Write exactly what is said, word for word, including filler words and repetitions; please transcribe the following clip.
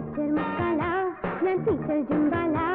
teacher masala, na teacher jumbala.